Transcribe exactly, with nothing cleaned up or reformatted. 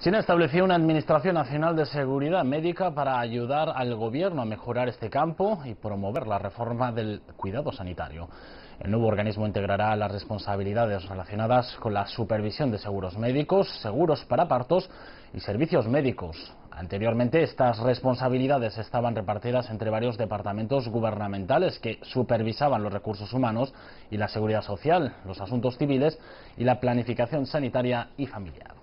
China estableció una Administración Nacional de Seguridad Médica para ayudar al gobierno a mejorar este campo y promover la reforma del cuidado sanitario. El nuevo organismo integrará las responsabilidades relacionadas con la supervisión de seguros médicos, seguros para partos y servicios médicos. Anteriormente, estas responsabilidades estaban repartidas entre varios departamentos gubernamentales que supervisaban los recursos humanos y la seguridad social, los asuntos civiles y la planificación sanitaria y familiar.